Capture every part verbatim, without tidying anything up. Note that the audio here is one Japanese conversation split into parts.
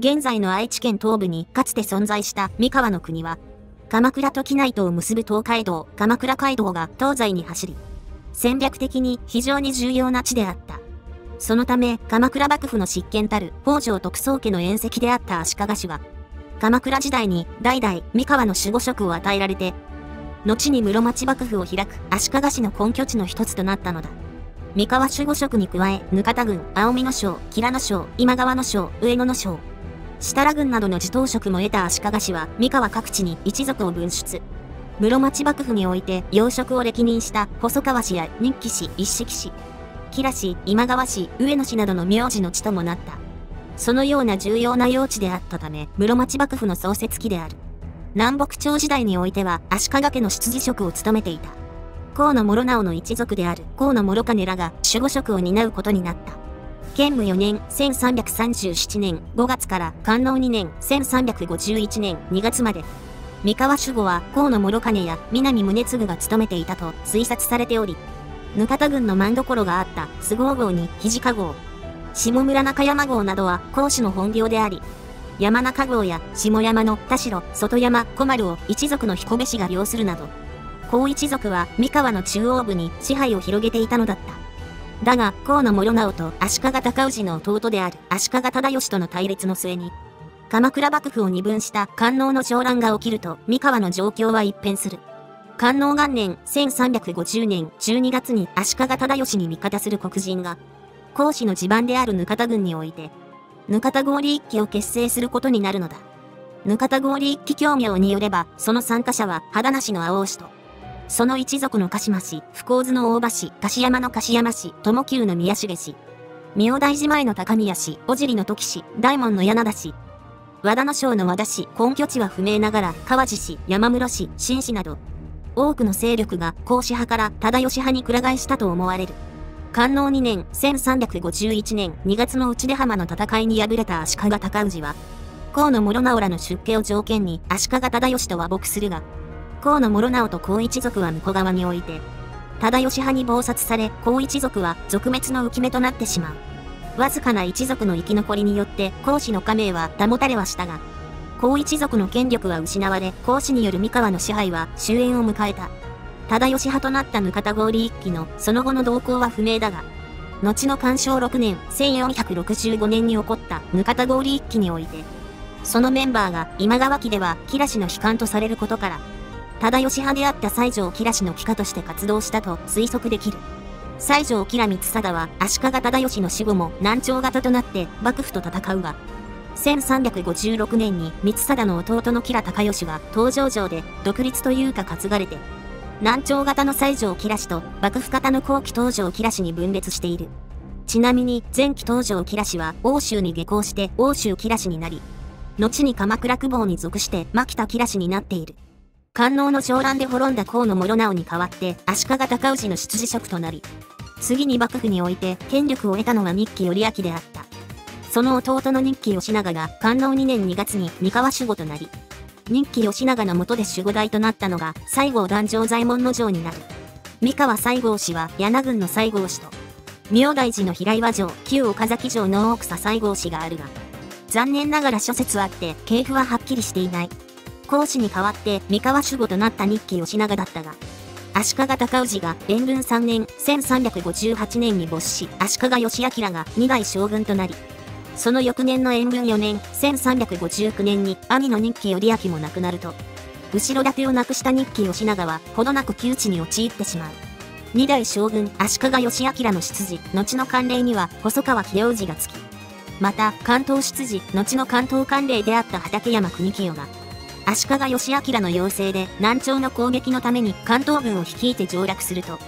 現在の愛知県東部にかつて存在した三河の国は、鎌倉と畿内とを結ぶ東海道、鎌倉街道が東西に走り、戦略的に非常に重要な地であった。そのため、鎌倉幕府の執権たる北条徳宗家の縁戚であった足利氏は、鎌倉時代に代々三河の守護職を与えられて、後に室町幕府を開く足利氏の根拠地の一つとなったのだ。三河守護職に加え、額田郡、青海の省、吉良の省、今川の省、上野の省、設楽郡などの地頭職も得た足利氏は、三河各地に一族を分出。室町幕府において要職を歴任した細川氏や日記氏、一色氏、吉良氏、今川氏、上野氏などの名字の地ともなった。そのような重要な要地であったため、室町幕府の創設期である。南北朝時代においては、足利家の執事職を務めていた。河野諸直の一族である河野諸兼らが守護職を担うことになった。建武よねんせんさんびゃくさんじゅうななねんごがつから寛永にねんせんさんびゃくごじゅういちねんにがつまで、三河守護は河野諸兼や南宗次が務めていたと推察されており、額田郡の万所があった菅生郷に土方郷、下村中山郷などは甲州の本領であり、山中郷や下山の田代、外山、小丸を一族の彦部氏が領するなど、高一族は三河の中央部に支配を広げていたのだった。だが、河野諸直と足利尊氏の弟である足利忠義との対立の末に、鎌倉幕府を二分した寛永の擾乱が起きると、三河の状況は一変する。寛永元年せんさんびゃくごじゅうねんじゅうにがつに足利忠義に味方する黒人が、甲州の地盤である額田郡において、額田郡一揆を結成することになるのだ。額田郡一揆協業によれば、その参加者は秦なしの青尾氏と、その一族の鹿島氏、福津の大場氏、樫山の樫山氏、友久の宮重氏、明大寺前の高宮氏、小尻の時氏、大門の柳田氏、和田の省の和田氏、根拠地は不明ながら、川地氏、山室氏、新氏など、多くの勢力が甲州派から忠義派にくら替えしたと思われる。寛永にねんせんさんびゃくごじゅういちねんにがつの内出浜の戦いに敗れた足利尊氏は、河野諸直らの出家を条件に足利忠義と和睦するが、河野諸直と高一族は向川において、忠義派に謀殺され、高一族は族滅の浮き目となってしまう。わずかな一族の生き残りによって、高氏の家名は保たれはしたが、高一族の権力は失われ、高氏による三河の支配は終焉を迎えた。忠義派となった額田郡一揆のその後の動向は不明だが、後の寛正ろくねんせんよんひゃくろくじゅうごねんに起こった額田郡一揆において、そのメンバーが今川家では吉良氏の悲観とされることから、忠義派であった西条吉良氏の帰化として活動したと推測できる。西条吉良光貞は足利忠義の死後も南朝型となって幕府と戦うが、せんさんびゃくごじゅうろくねんに光貞の弟の吉良高義が東条城で独立というか担がれて、南朝型の西条吉良氏と幕府型の後期東条吉良氏に分裂している。ちなみに前期東条吉良氏は奥州に下校して奥州吉良氏になり、後に鎌倉公方に属して牧田吉良氏になっている。寛永の擾乱で滅んだ河野諸直に代わって足利尊氏の執事職となり、次に幕府において権力を得たのは日記頼明であった。その弟の日記義長が寛永にねんにがつに三河守護となり、日記義長の下で守護代となったのが西郷壇上左衛門尉になる。三河西郷氏は柳郡の西郷氏と、明大寺の平岩城、旧岡崎城の大草西郷氏があるが、残念ながら諸説あって系譜ははっきりしていない。高氏に代わって三河守護となった日記義長だったが、足利尊氏が延文さんねんせんさんびゃくごじゅうはちねんに没し、足利義昭がに代将軍となり、その翌年の延文よねんせんさんびゃくごじゅうきゅうねんに兄の日記頼明も亡くなると、後ろ盾をなくした日記義長はほどなく窮地に陥ってしまう。に代将軍足利義昭の執事、後の管領には細川清氏がつき、また関東執事、後の関東管領であった畠山国清が、足利義昭の要請で南朝の攻撃のために関東軍を率いて上洛すると、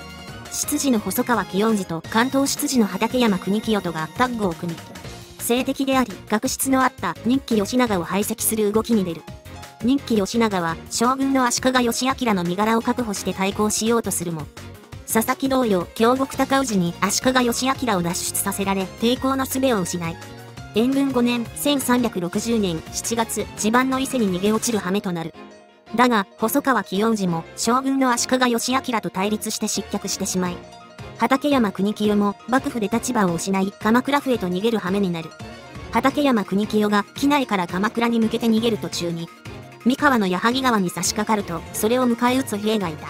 執事の細川清氏と関東執事の畠山国清とがタッグを組み、政敵であり確執のあった日記義長を排斥する動きに出る。日記義長は将軍の足利義昭の身柄を確保して対抗しようとするも、佐々木同様京極高氏に足利義昭を脱出させられ、抵抗の術を失い、延文ごねんせんさんびゃくろくじゅうねんしちがつ、地盤の伊勢に逃げ落ちる羽目となる。だが、細川清氏も将軍の足利義昭と対立して失脚してしまい、畠山国清も幕府で立場を失い、鎌倉府へと逃げる羽目になる。畠山国清が畿内から鎌倉に向けて逃げる途中に、三河の矢作川に差し掛かると、それを迎え撃つ兵がいた。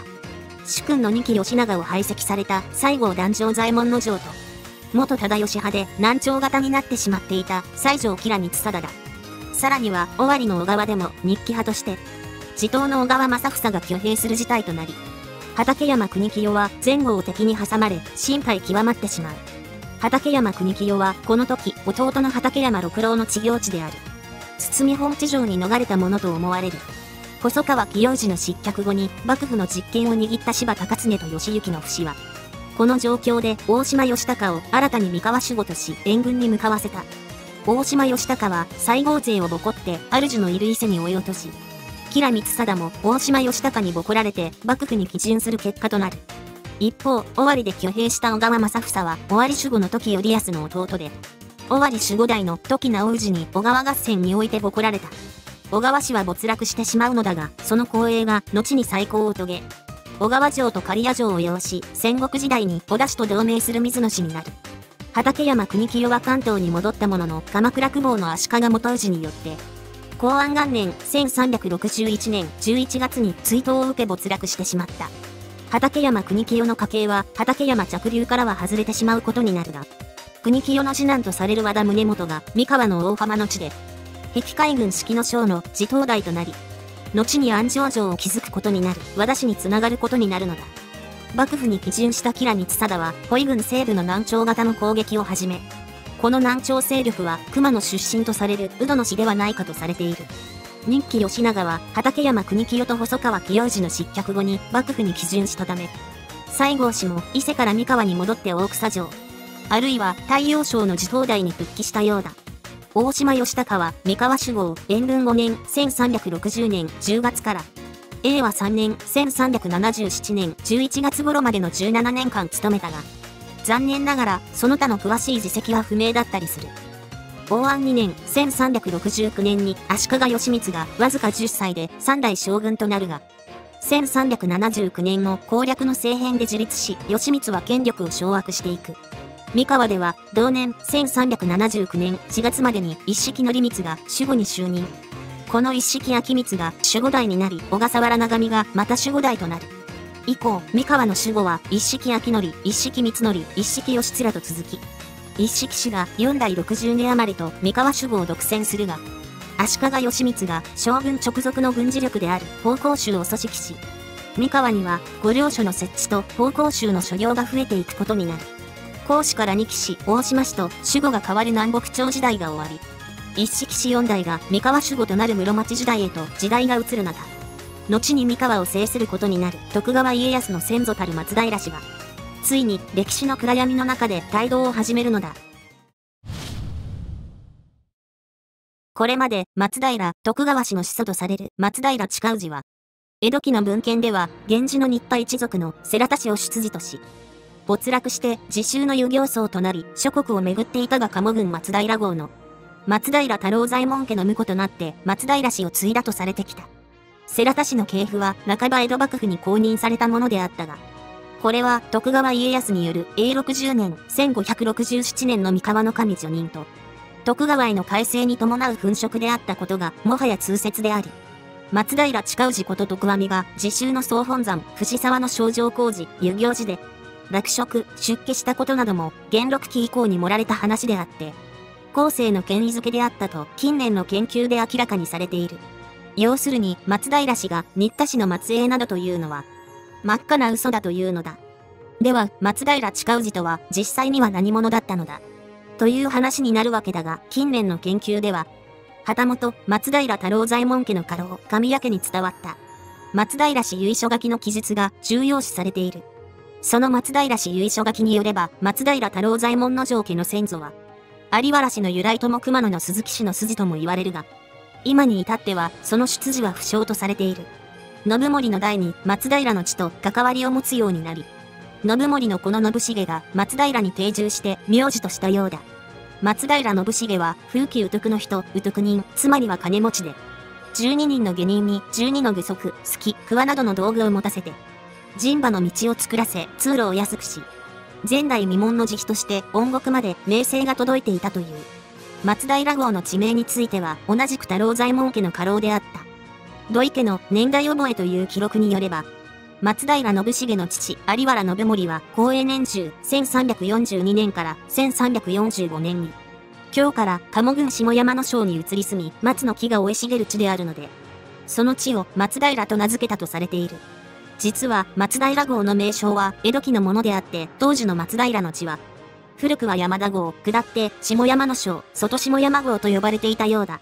主君の二木義長を排斥された西郷弾正左衛門の城と、元忠義派で南朝型になってしまっていた西条吉良光貞だ。さらには尾張の小川でも日記派として、地頭の小川正房が挙兵する事態となり、畠山国清は前後を敵に挟まれ、心配極まってしまう。畠山国清はこの時、弟の畠山六郎の治療地である堤本地城に逃れたものと思われる。細川清治の失脚後に幕府の実権を握った柴高常と義行の不死は、この状況で大島義高を新たに三河守護とし援軍に向かわせた。大島義高は西郷勢をボコって主のいる伊勢に追い落とし、吉良光貞も大島義高にボコられて幕府に帰順する結果となる。一方、尾張で挙兵した小川正房は尾張守護の時頼康の弟で、尾張守護代の時直氏に小川合戦においてボコられた。小川氏は没落してしまうのだが、その光栄が後に再興を遂げ、小川城と刈谷城を擁し、戦国時代に織田氏と同盟する水野氏になる。畠山国清は関東に戻ったものの、鎌倉公方の足利元氏によって、弘安元年せんさんびゃくろくじゅういちねんじゅういちがつに追討を受け没落してしまった。畠山国清の家系は畠山着流からは外れてしまうことになるが、国清の次男とされる和田宗元が三河の大浜の地で、碧海軍式の将の地頭代となり、後に安城城を築くことになる和田氏につながることになるのだ。幕府に帰順した吉良光貞は保伊軍西部の南朝型の攻撃を始め、この南朝勢力は熊野出身とされる鵜殿氏ではないかとされている。任期義長は畠山国清と細川清治の失脚後に幕府に帰順したため、西郷氏も伊勢から三河に戻って大草城、あるいは太陽省の地頭代に復帰したようだ。大島義高は三河守護を延文ごねんせんさんびゃくろくじゅうねんじゅうがつから、永和さんねんせんさんびゃくななじゅうななねんじゅういちがつ頃までのじゅうななねんかん務めたが、残念ながらその他の詳しい事績は不明だったりする。応安にねんせんさんびゃくろくじゅうきゅうねんに足利義満がわずかじゅっさいでさんだい将軍となるが、せんさんびゃくななじゅうきゅうねんの攻略の政変で自立し、義満は権力を掌握していく。三河では同年せんさんびゃくななじゅうきゅうねんしがつまでに一色則光が守護に就任。この一色昭光が守護代になり、小笠原長美がまた守護代となる。以降、三河の守護は一色昭則、一色光則、一色義貫と続き、一色氏がよんだいろくじゅうねん余りと三河守護を独占するが、足利義満が将軍直属の軍事力である奉公衆を組織し、三河には御領所の設置と奉公衆の所領が増えていくことになる。甲子から二木氏、大島氏と守護が変わる南北朝時代が終わり、一色氏よんだいが三河守護となる室町時代へと時代が移る中、後に三河を制することになる徳川家康の先祖たる松平氏が、ついに歴史の暗闇の中で帯同を始めるのだ。これまで松平、徳川氏の始祖とされる松平親氏は、江戸期の文献では源氏の新田一族の世良田氏を出自とし、没落して自州の遊行僧となり諸国を巡っていたが、鴨郡松平郷の松平太郎左衛門家の婿となって松平氏を継いだとされてきた。世良田氏の系譜は半ば江戸幕府に公認されたものであったが、これは徳川家康によるえいろくじゅうねんせんごひゃくろくじゅうななねんの三河の神叙任と徳川への改正に伴う粉飾であったことがもはや通説であり、松平親氏こと徳阿弥が自州の総本山藤沢の正常工事遊行寺で落職・出家したことなども元禄期以降に盛られた話であって、後世の権威づけであったと近年の研究で明らかにされている。要するに松平氏が新田氏の末裔などというのは真っ赤な嘘だというのだ。では松平親氏とは実際には何者だったのだという話になるわけだが、近年の研究では旗本松平太郎左衛門家の家老神谷家に伝わった松平氏由緒書きの記述が重要視されている。その松平氏由緒書きによれば、松平太郎左衛門の上家の先祖は有原氏の由来とも熊野の鈴木氏の筋とも言われるが、今に至ってはその出自は不詳とされている。信盛の代に松平の地と関わりを持つようになり、信盛の子の信繁が松平に定住して名字としたようだ。松平信繁は風紀宇徳の人、宇徳人、つまりは金持ちで、じゅうににんの下人にじゅうにの具足、すき、くわなどの道具を持たせて、人馬の道を作らせ、通路を安くし、前代未聞の慈悲として、恩国まで名声が届いていたという。松平号の地名については同じく太郎左衛門家の家老であった。土井家の年代覚えという記録によれば、松平信繁の父、有原信盛は公永年中せんさんびゃくよんじゅうにねんからせんさんびゃくよんじゅうごねんに、京から鴨郡下山の庄に移り住み、松の木が生い茂る地であるので、その地を松平と名付けたとされている。実は松平号の名称は江戸期のものであって、当時の松平の地は、古くは山田号、下って下山の庄、外下山号と呼ばれていたようだ。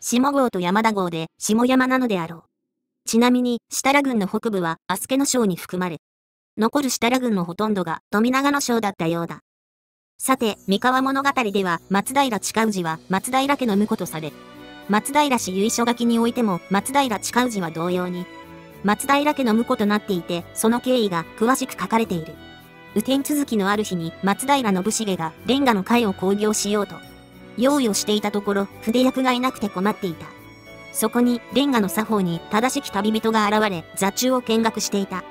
下号と山田号で下山なのであろう。ちなみに、設楽郡の北部は足助の庄に含まれ、残る設楽郡のほとんどが富永の庄だったようだ。さて、三河物語では松平親氏は松平家の婿とされ、松平氏由緒書きにおいても松平親氏は同様に、松平家の婿となっていて、その経緯が詳しく書かれている。雨天続きのある日に松平信繁がレンガの会を興行しようと、用意をしていたところ、筆役がいなくて困っていた。そこに、レンガの作法に正しき旅人が現れ、座中を見学していた。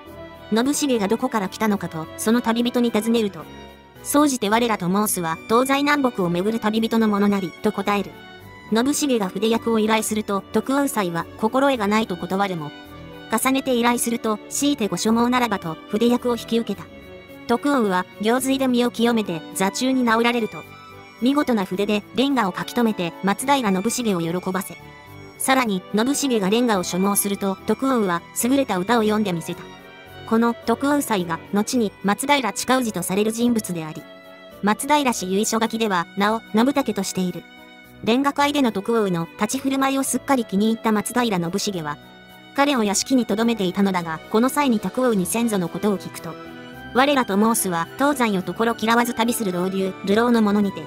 信繁がどこから来たのかと、その旅人に尋ねると、総じて我らと申すは、東西南北を巡る旅人のものなり、と答える。信繁が筆役を依頼すると、徳雲斎は心得がないと断るも、重ねて依頼すると、強いてご所望ならばと、筆役を引き受けた。徳雲は、行水で身を清めて、座中に直られると、見事な筆でレンガを書き留めて松平信繁を喜ばせ。さらに、信繁がレンガを所望すると、徳雲は優れた歌を詠んでみせた。この徳雲斎が、後に松平親氏とされる人物であり、松平氏由緒書きでは、名を信武としている。レンガ会での徳雲の立ち振る舞いをすっかり気に入った松平信繁は、彼を屋敷に留めていたのだが、この際に徳雲に先祖のことを聞くと、我らと申すは、東山よところ嫌わず旅する老流、流浪の者にて、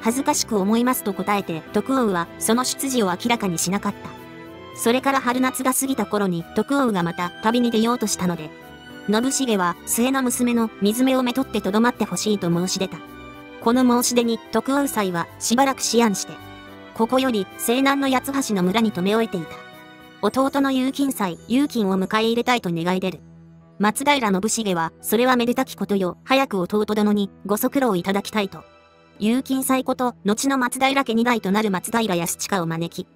恥ずかしく思いますと答えて、徳雲はその出自を明らかにしなかった。それから春夏が過ぎた頃に徳雲がまた旅に出ようとしたので、信繁は末の娘の水目をめとってとどまってほしいと申し出た。この申し出に徳雲斎はしばらく思案して、ここより西南の八橋の村に留め終えていた。弟の有金斎、有金を迎え入れたいと願い出る。松平信繁は、それはめでたきことよ、早く弟殿にご足労いただきたいと。有金斎こと、後の松平家二代となる松平康親を招き、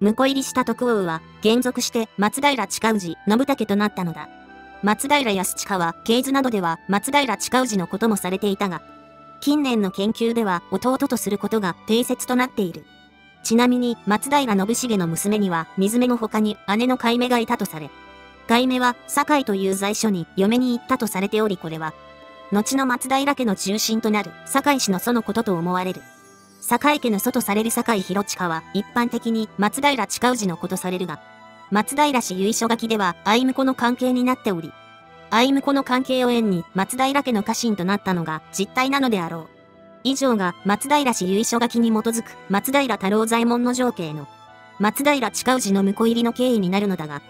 婿入りした徳雲は、還俗して松平親氏、信武となったのだ。松平康親は、系図などでは松平親氏のこともされていたが、近年の研究では弟とすることが定説となっている。ちなみに、松平信繁の娘には、水目の他に姉の海目がいたとされ、海目は、堺という在所に嫁に行ったとされており、これは、後の松平家の中心となる堺氏の祖のことと思われる。堺家の祖とされる堺広親は一般的に松平親氏のことされるが、松平氏由緒書きでは相婿の関係になっており、相婿の関係を縁に松平家の家臣となったのが実態なのであろう。以上が松平氏由緒書きに基づく松平太郎左衛門の情景の松平親氏の婿入りの経緯になるのだが、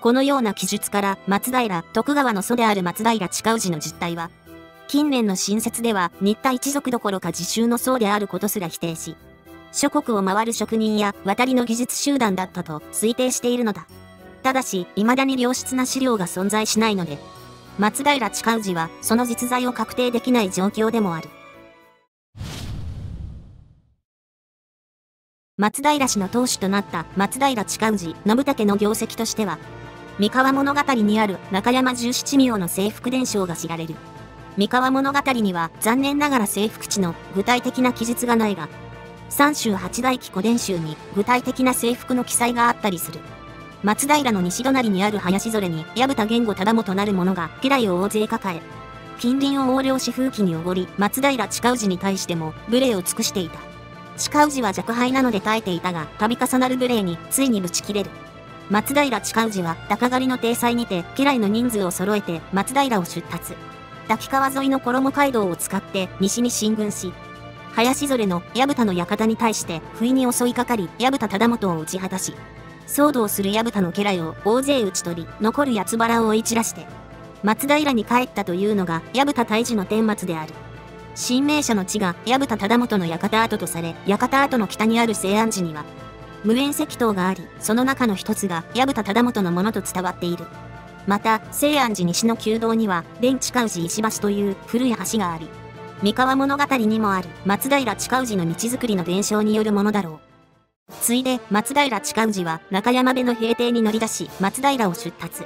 このような記述から松平徳川の祖である松平親氏の実態は、近年の新説では、新田一族どころか自習の僧であることすら否定し、諸国を回る職人や渡りの技術集団だったと推定しているのだ。ただし、未だに良質な資料が存在しないので、松平親氏はその実在を確定できない状況でもある。松平氏の当主となった松平親氏、信武の業績としては、三河物語にある中山十七名の征服伝承が知られる。三河物語には残念ながら征服地の具体的な記述がないが、三州八代記古伝集に具体的な征服の記載があったりする。松平の西隣にある林ぞれに薮田源吾忠元なる者が家来を大勢抱え、近隣を横領し風紀におごり、松平親氏に対しても無礼を尽くしていた。親氏は若輩なので耐えていたが、度重なる無礼についにぶち切れる。松平親氏は鷹狩りの体裁にて家来の人数を揃えて松平を出立。滝川沿いの衣街道を使って西に進軍し、林ぞれの薮田の館に対して不意に襲いかかり、薮田忠元を打ち果たし、騒動する薮田の家来を大勢打ち取り、残る八つ原を追い散らして、松平に帰ったというのが薮田大治の顛末である。新名所の地が薮田忠元の館跡とされ、館跡の北にある静安寺には、無縁石塔があり、その中の一つが薮田忠元のものと伝わっている。また、静安寺西の旧道には、蓮親氏石橋という古い橋があり、三河物語にもある松平親氏の道づくりの伝承によるものだろう。ついで松平親氏は中山部の平定に乗り出し松平を出発。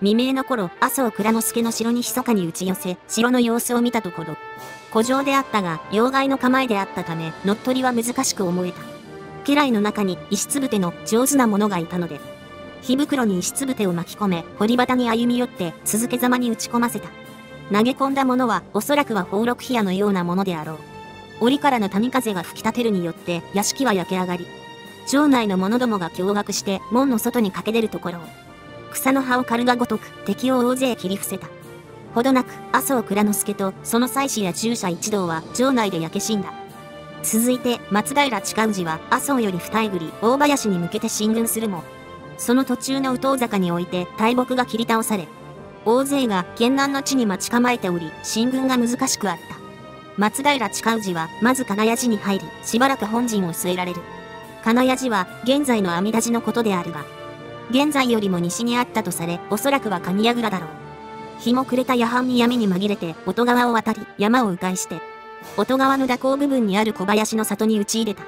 未明の頃、麻生倉之助の城に密かに打ち寄せ、城の様子を見たところ、古城であったが、要害の構えであったため、乗っ取りは難しく思えた。家来の中に石つぶての上手な者がいたので、火袋に石つぶてを巻き込め、堀端に歩み寄って、続けざまに打ち込ませた。投げ込んだ者は、おそらくは宝禄火矢のようなものであろう。折からの谷風が吹き立てるによって、屋敷は焼け上がり、城内の者どもが驚愕して、門の外に駆け出るところを、草の葉を狩るがごとく敵を大勢切り伏せた。ほどなく麻生倉之助とその妻子や従者一同は城内で焼け死んだ。続いて松平親氏は麻生より二えぐり大林に向けて進軍するも、その途中の宇頭坂において大木が切り倒され、大勢が県南の地に待ち構えており、進軍が難しくあった。松平親氏はまず金谷寺に入り、しばらく本陣を据えられる。金谷寺は現在の阿弥陀寺のことであるが、現在よりも西にあったとされ、おそらくは神櫓だろう。日も暮れた夜半に闇に紛れて、音川を渡り、山を迂回して、音川の蛇行部分にある小林の里に打ち入れた。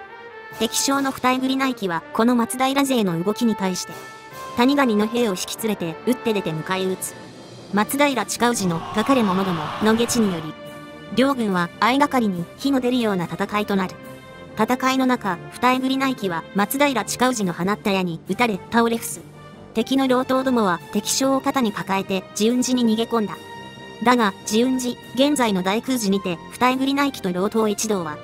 敵将の二えぐり内記は、この松平勢の動きに対して、谷上の兵を引き連れて、打って出て迎え撃つ。松平親氏のかかれ者どもの下知により、両軍は相がかりに火の出るような戦いとなる。戦いの中、二えぐり内記は松平親氏の放った矢に撃たれ、倒れ伏す。敵の老頭どもは敵将を肩に抱えて慈雲寺に逃げ込んだ。だが慈雲寺、現在の大空寺にて二えぐり内記と老頭一同は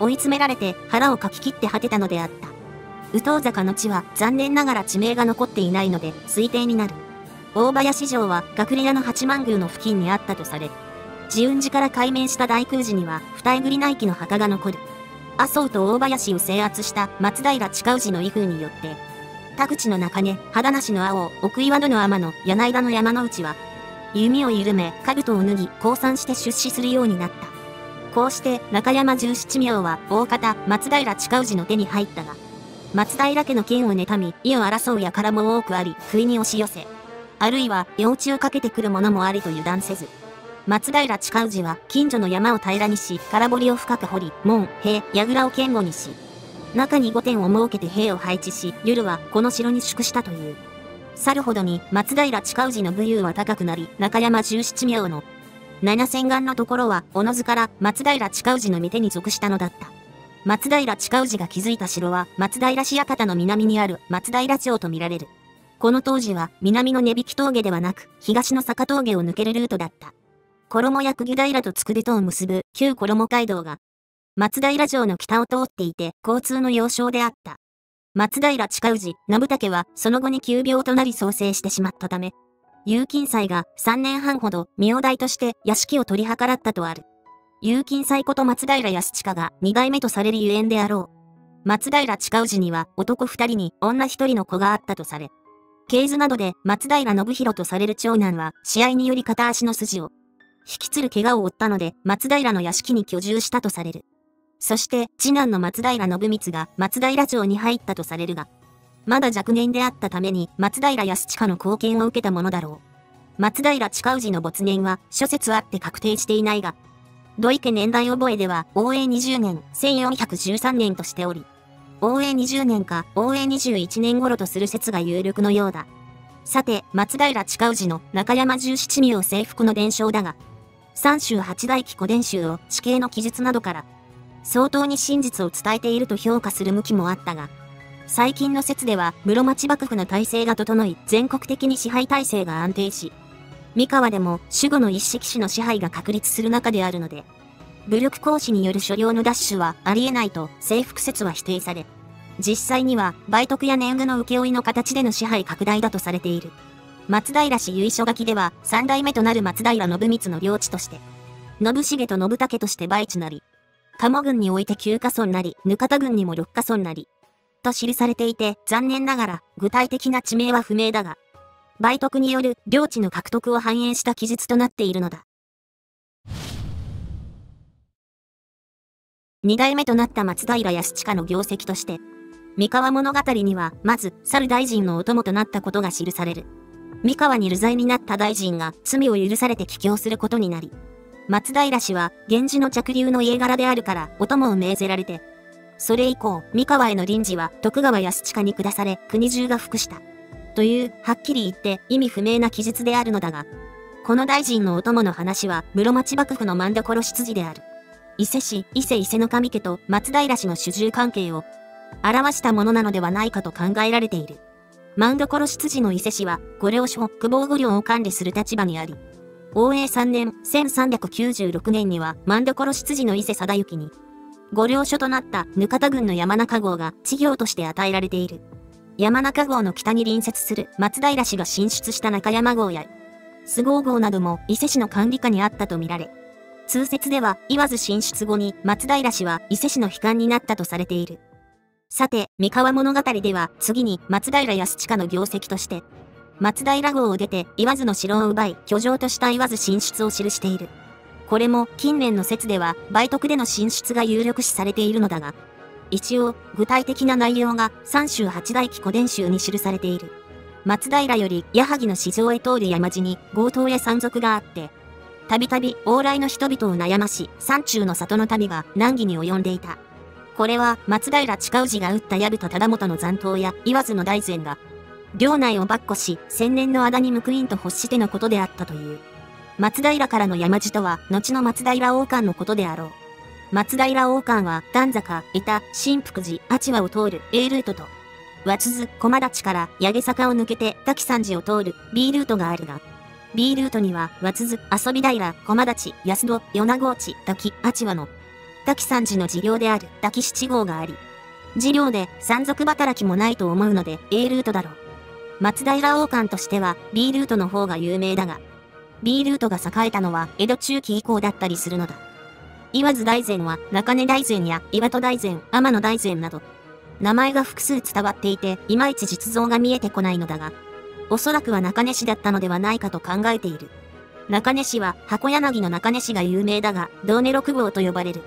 追い詰められて腹をかき切って果てたのであった。宇頭坂の地は残念ながら地名が残っていないので推定になる。大林城は隠れ家の八幡宮の付近にあったとされ、慈雲寺から改名した大空寺には二えぐり内記の墓が残る。麻生と大林を制圧した松平親氏の威風によって田口の中根、肌無しの青、奥岩戸の天野、柳田の山之内は、弓を緩め、兜を脱ぎ、降参して出仕するようになった。こうして、中山十七名は、大方、松平親氏の手に入ったが、松平家の権を妬み、意を争う輩も多くあり、不意に押し寄せ、あるいは、夜討ちをかけてくる者もありと油断せず、松平親氏は、近所の山を平らにし、空堀を深く掘り、門、塀、櫓を堅固にし、中にごてんを設けて兵を配置し、夜はこの城に宿したという。去るほどに松平親氏の武勇は高くなり、中山十七名の七千貫のところは、おのずから松平親氏の御手に属したのだった。松平親氏が築いた城は、松平市館の南にある松平町とみられる。この当時は、南の根引峠ではなく、東の坂峠を抜けるルートだった。衣や釘平と佃とを結ぶ旧衣街道が、松平城の北を通っていて、交通の要衝であった。松平親氏、信武は、その後に急病となり早世してしまったため、有金斎がさんねんはんほど、名代として屋敷を取り計らったとある。有金斎こと松平康親がに代目とされるゆえんであろう。松平親氏には、男ふたりに女ひとりの子があったとされ、系図などで松平信弘とされる長男は、試合により片足の筋を、引きつる怪我を負ったので、松平の屋敷に居住したとされる。そして、次男の松平信光が松平町に入ったとされるが、まだ若年であったために松平康親の貢献を受けたものだろう。松平親氏の没年は諸説あって確定していないが、土井家年代覚えでは、応永にじゅうねん、せんよんひゃくじゅうさんねんとしており、応永にじゅうねんか応永にじゅういちねん頃とする説が有力のようだ。さて、松平親氏の中山十七名征服の伝承だが、三州八代記古伝集を地形の記述などから、相当に真実を伝えていると評価する向きもあったが、最近の説では室町幕府の体制が整い、全国的に支配体制が安定し、三河でも守護の一色氏の支配が確立する中であるので、武力行使による所領の奪取はありえないと征服説は否定され、実際には売得や年貢の請負の形での支配拡大だとされている。松平氏由緒書きでは三代目となる松平信光の領地として、信繁と信武として売地なり、鴨郡においてきゅうカ村なり、額田郡にもろっカ村なり、と記されていて、残念ながら、具体的な地名は不明だが、売得による領地の獲得を反映した記述となっているのだ。に代目となった松平康親の業績として、三河物語には、まず、猿大臣のお供となったことが記される。三河に流罪になった大臣が、罪を許されて帰郷することになり、松平氏は、源氏の嫡流の家柄であるから、お供を命ぜられて。それ以降、三河への臨時は、徳川安親に下され、国中が服した。という、はっきり言って、意味不明な記述であるのだが、この大臣のお供の話は、室町幕府の政所出自である。伊勢氏、伊勢伊勢の神家と松平氏の主従関係を、表したものなのではないかと考えられている。政所出自の伊勢氏は、御領所、久保御領を管理する立場にあり、応永さんねん、せんさんびゃくきゅうじゅうろくねんには、政所出自の伊勢貞行に、御領所となった額田郡の山中郷が、知行として与えられている。山中郷の北に隣接する松平氏が進出した中山郷や、菅生郷なども伊勢氏の管理下にあったとみられ、通説では、岩津進出後に松平氏は伊勢氏の被管になったとされている。さて、三河物語では次に松平安親の業績として、松平郷を出て岩津の城を奪い居城とした岩津進出を記している。これも近年の説では売徳での進出が有力視されているのだが、一応具体的な内容が三州八代記古伝集に記されている。松平より矢作の市場へ通る山路に強盗や山賊があって、たびたび往来の人々を悩まし山中の里の旅が難儀に及んでいた。これは松平親氏が撃った藪田忠元の残党や岩津の大膳が、領内を跋扈し、千年の仇に報いんと欲してのことであったという。松平からの山路とは、後の松平王冠のことであろう。松平王冠は、丹坂、伊田、新福寺、阿波を通る A ルートと、和津、駒立から八毛坂を抜けて滝山寺を通る B ルートがあるが、B ルートには、和津、遊び平、駒立、安戸、米子内、滝、阿波の、滝山寺の事業である滝七号があり、事業で山賊働きもないと思うので A ルートだろう。松平王冠としては B ルートの方が有名だが、B ルートが栄えたのは江戸中期以降だったりするのだ。岩津大膳は中根大膳や岩戸大膳、天野大膳など、名前が複数伝わっていて、いまいち実像が見えてこないのだが、おそらくは中根氏だったのではないかと考えている。中根氏は箱柳の中根氏が有名だが、同根六号と呼ばれる。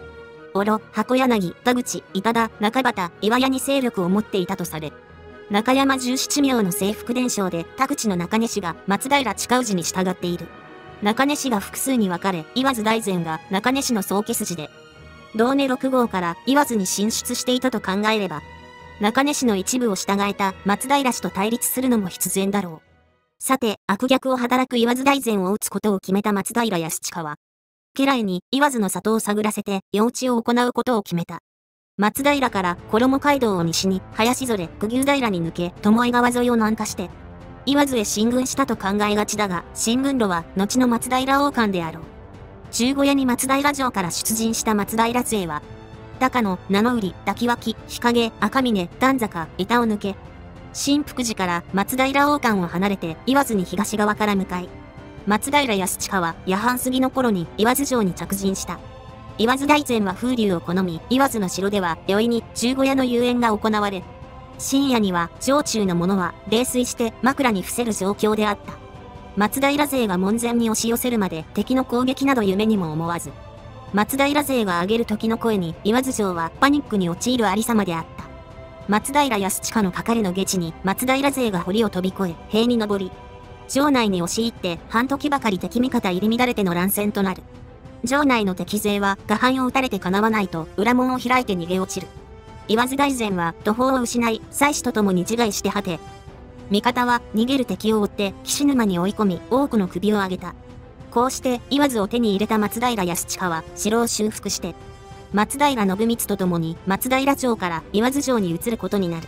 おろ、箱柳、田口、板田、中畑、岩屋に勢力を持っていたとされ、中山十七名の征服伝承で田口の中根氏が松平親氏に従っている。中根氏が複数に分かれ、岩津大膳が中根氏の宗家筋で、同根六号から岩津に進出していたと考えれば、中根氏の一部を従えた松平氏と対立するのも必然だろう。さて、悪逆を働く岩津大膳を討つことを決めた松平安親は、家来に岩津の里を探らせて、夜討ちを行うことを決めた。松平から衣街道を西に、林ぞれ、釘生平に抜け、巴川沿いを南下して、岩津へ進軍したと考えがちだが、進軍路は、後の松平王冠であろう。中小屋に松平城から出陣した松平勢は、高野、名の売、滝脇、日陰、赤峰、丹坂、伊田を抜け、新福寺から松平王冠を離れて、岩津に東側から向かい、松平安親は夜半過ぎの頃に岩津城に着陣した。岩津大膳は風流を好み、岩津の城では宵に十五夜の遊宴が行われ、深夜には城中の者は泥酔して枕に伏せる状況であった。松平勢が門前に押し寄せるまで敵の攻撃など夢にも思わず、松平勢が上げる時の声に岩津城はパニックに陥るありさまであった。松平安親の掛かりの下地に松平勢が堀を飛び越え、塀に登り、城内に押し入って、半時ばかり敵味方入り乱れての乱戦となる。城内の敵勢は、下半を撃たれてかなわないと、裏門を開いて逃げ落ちる。岩津大膳は、途方を失い、妻子と共に自害して果て。味方は、逃げる敵を追って、岸沼に追い込み、多くの首を上げた。こうして、岩津を手に入れた松平安親は、城を修復して、松平信光と共に、松平城から岩津城に移ることになる。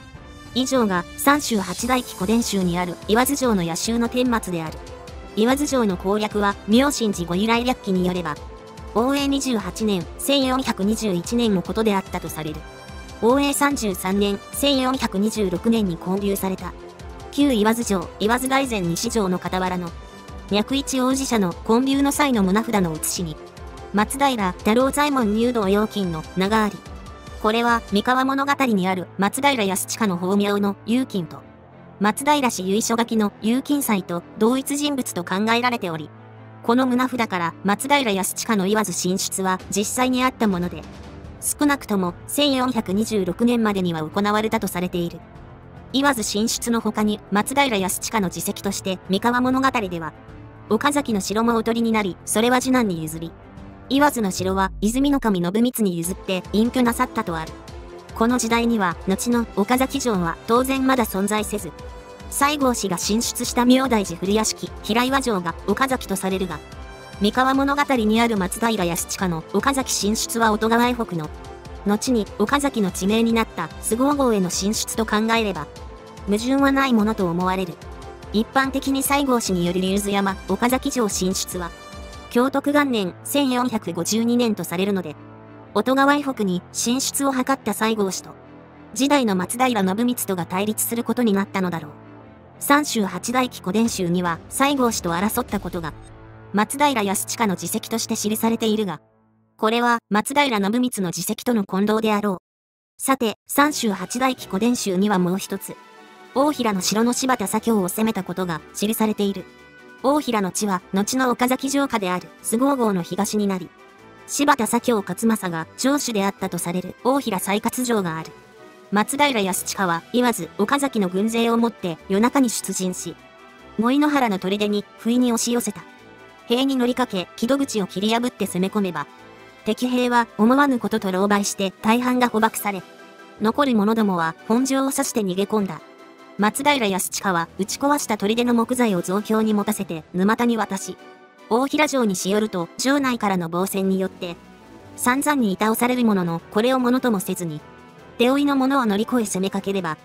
以上が三州八代記古伝集にある岩津城の野襲の顛末である。岩津城の攻略は明神寺御由来略記によれば、応永にじゅうはちねん、せんよんひゃくにじゅういちねんのことであったとされる。応永さんじゅうさんねん、せんよんひゃくにじゅうろくねんに建立された。旧岩津城、岩津大膳西城の傍らの、脈一王子社の建立の際の胸札の写しに、松平太郎左衛門入道要金の名があり、これは、三河物語にある松平安親の法名の有金と、松平氏由緒書きの有金斎と同一人物と考えられており、この胸札から松平安親の岩津進出は実際にあったもので、少なくともせんよんひゃくにじゅうろくねんまでには行われたとされている。岩津進出の他に松平安親の事績として三河物語では、岡崎の城もおとりになり、それは次男に譲り、岩津の城は泉守信光に譲って隠居なさったとある。この時代には後の岡崎城は当然まだ存在せず、西郷氏が進出した明大寺古屋敷平岩城が岡崎とされるが、三河物語にある松平康親の岡崎進出は乙川以北の、後に岡崎の地名になった菅生郷への進出と考えれば、矛盾はないものと思われる。一般的に西郷氏による龍頭山岡崎城進出は、享徳元年せんよんひゃくごじゅうにねんとされるので、乙川以北に進出を図った西郷氏と、時代の松平信光とが対立することになったのだろう。三州八代記古伝集には西郷氏と争ったことが、松平康親の事績として記されているが、これは松平信光の事績との混同であろう。さて、三州八代記古伝集にはもう一つ、大平の城の柴田左京を攻めたことが記されている。大平の地は後の岡崎城下である菅生郷の東になり、柴田左京勝政が城主であったとされる大平再勝城がある。松平康親は岩津岡崎の軍勢をもって夜中に出陣し、五井の原の砦に不意に押し寄せた。塀に乗りかけ、木戸口を切り破って攻め込めば、敵兵は思わぬことと狼狽して大半が捕獲され、残る者どもは本城を刺して逃げ込んだ。松平康親は打ち壊した砦の木材を増強に持たせて沼田に渡し、大平城にしよると城内からの防戦によって、散々に倒されるもののこれをものともせずに、手負いの者を乗り越え攻めかければ、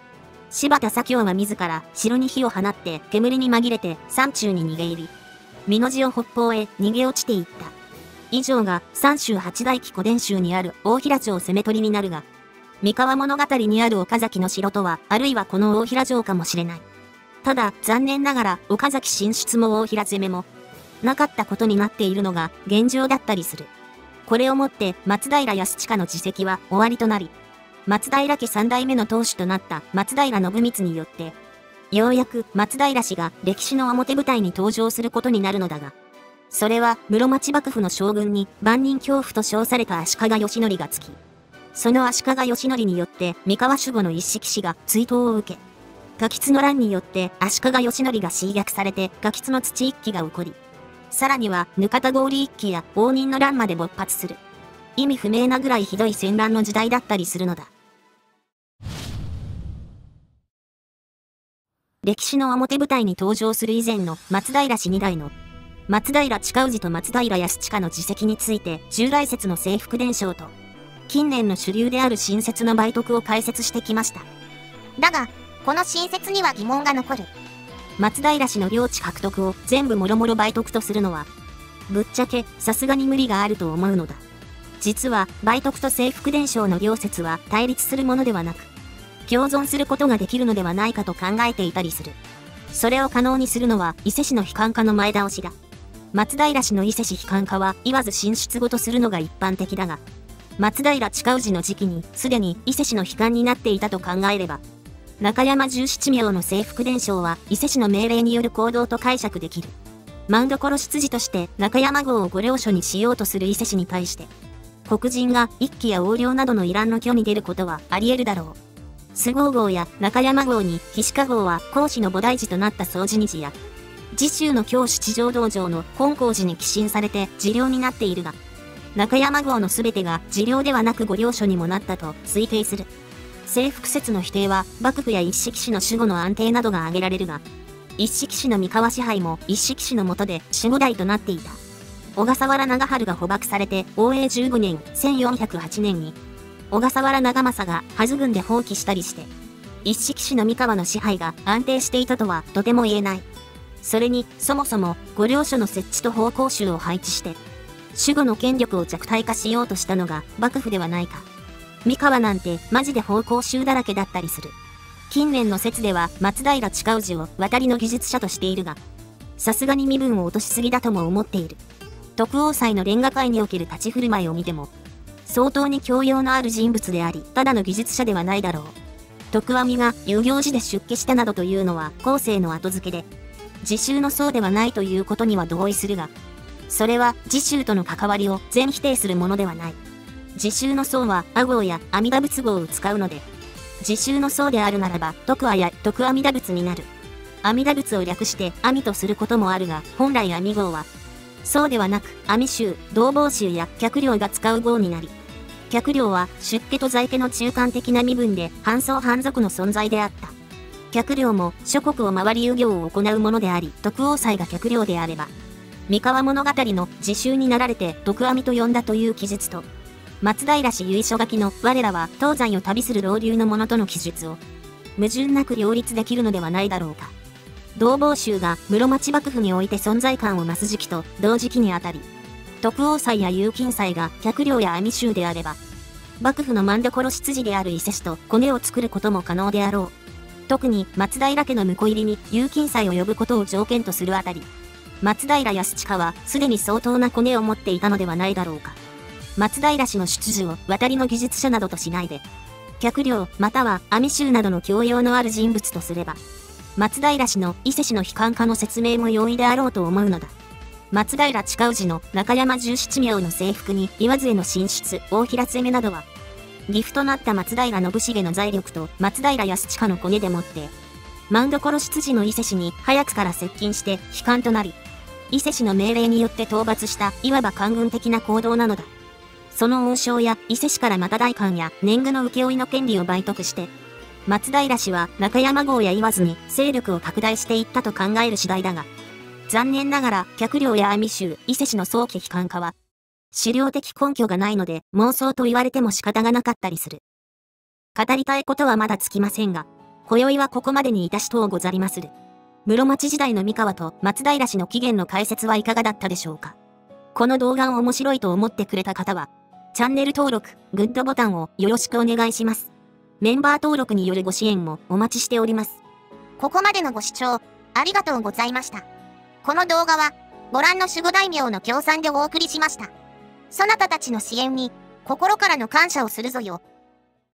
柴田左京は自ら城に火を放って煙に紛れて山中に逃げ入り、美濃路を北方へ逃げ落ちていった。以上が三州八代記古伝集にある大平城攻め取りになるが、三河物語にある岡崎の城とは、あるいはこの大平城かもしれない。ただ、残念ながら岡崎進出も大平攻めも、なかったことになっているのが現状だったりする。これをもって松平康親の事績は終わりとなり、松平家三代目の当主となった松平信光によって、ようやく松平氏が歴史の表舞台に登場することになるのだが、それは室町幕府の将軍に万人恐怖と称された足利義教がつき、その足利義教によって三河守護の一色氏が追討を受け、ガキツの乱によって足利義教が侵略されてガキツの土一揆が起こり、さらにはぬかた郡一揆や応仁の乱まで勃発する、意味不明なぐらいひどい戦乱の時代だったりするのだ。歴史の表舞台に登場する以前の松平氏にだいの松平親氏と松平康親の事績について、従来説の正福伝承と近年の主流である新説の売徳を解説してきました。だが、この新説には疑問が残る。松平氏の領地獲得を全部もろもろ売徳とするのは、ぶっちゃけさすがに無理があると思うのだ。実は売徳と正福伝承の両説は対立するものではなく、共存することができるのではないかと考えていたりする。それを可能にするのは伊勢氏の悲観家の前倒しだ。松平氏の伊勢氏悲観家は言わず進出後とするのが一般的だが、松平親氏の時期にすでに伊勢氏の悲観になっていたと考えれば、中山十七名の正福伝承は伊勢氏の命令による行動と解釈できる。万所出自として中山号を御領所にしようとする伊勢氏に対して、黒人が一揆や横領などの依覧の挙に出ることはあり得るだろう。菅生郷や中山郷に菱賀郷は孔子の菩提寺となった総持寺や、次週の京七条道場の金光寺に寄進されて寺領になっているが、中山郷の全てが寺領ではなく御領所にもなったと推定する。正福説の否定は幕府や一色氏の守護の安定などが挙げられるが、一色氏の三河支配も一色氏の下で守護代となっていた。小笠原長春が捕獲されて応永じゅうごねんせんよんひゃくはちねんに、小笠原長政が羽津軍で放棄したりして、一色氏の三河の支配が安定していたとはとても言えない。それに、そもそも御領所の設置と奉公衆を配置して、守護の権力を弱体化しようとしたのが幕府ではないか。三河なんてマジで奉公衆だらけだったりする。近年の説では松平親氏を渡りの技術者としているが、さすがに身分を落としすぎだとも思っている。徳王祭の連歌会における立ち振る舞いを見ても、相当に教養のある人物であり、ただの技術者ではないだろう。徳阿弥が遊行寺で出家したなどというのは後世の後付けで、次週のそうではないということには同意するが、それは次週との関わりを全否定するものではない。次週の僧は阿号や阿弥陀仏号を使うので、次週の僧であるならば徳阿や徳阿弥陀仏になる。阿弥陀仏を略して阿弥とすることもあるが、本来阿弥号はそうではなく、網州、同房州や客領が使う号になり、客領は出家と在家の中間的な身分で半僧半俗の存在であった。客領も諸国を回り遊行を行うものであり、徳王祭が客領であれば、三河物語の自習になられて徳阿弥と呼んだという記述と、松平氏由緒書きの我らは東西を旅する老流のものとの記述を、矛盾なく両立できるのではないだろうか。同房州が室町幕府において存在感を増す時期と同時期にあたり、徳王祭や有金祭が客領や網州であれば、幕府の政所執事である伊勢氏とコネを作ることも可能であろう。特に松平家の婿入りに有金祭を呼ぶことを条件とするあたり、松平康親はすでに相当なコネを持っていたのではないだろうか。松平氏の出自を渡りの技術者などとしないで、客領または網州などの教養のある人物とすれば、松平氏の伊勢氏の悲観家の説明も容易であろうと思うのだ。松平親氏の中山十七名の征服に岩津への進出、大平攻めなどは、岐阜となった松平信繁の財力と松平康親のコネでもって、政所執事の伊勢氏に早くから接近して悲観となり、伊勢氏の命令によって討伐したいわば官軍的な行動なのだ。その恩賞や伊勢氏からまた代官や年貢の請負の権利を売得して、松平氏は中山郷や岩津に勢力を拡大していったと考える次第だが、残念ながら客領や網州、伊勢氏の早期帰還化は、史料的根拠がないので妄想と言われても仕方がなかったりする。語りたいことはまだ尽きませんが、今宵はここまでにいたしとうござりまする。室町時代の三河と松平氏の起源の解説はいかがだったでしょうか。この動画を面白いと思ってくれた方は、チャンネル登録、グッドボタンをよろしくお願いします。メンバー登録によるご支援もお待ちしております。ここまでのご視聴、ありがとうございました。この動画は、ご覧の守護大名の協賛でお送りしました。そなたたちの支援に、心からの感謝をするぞよ。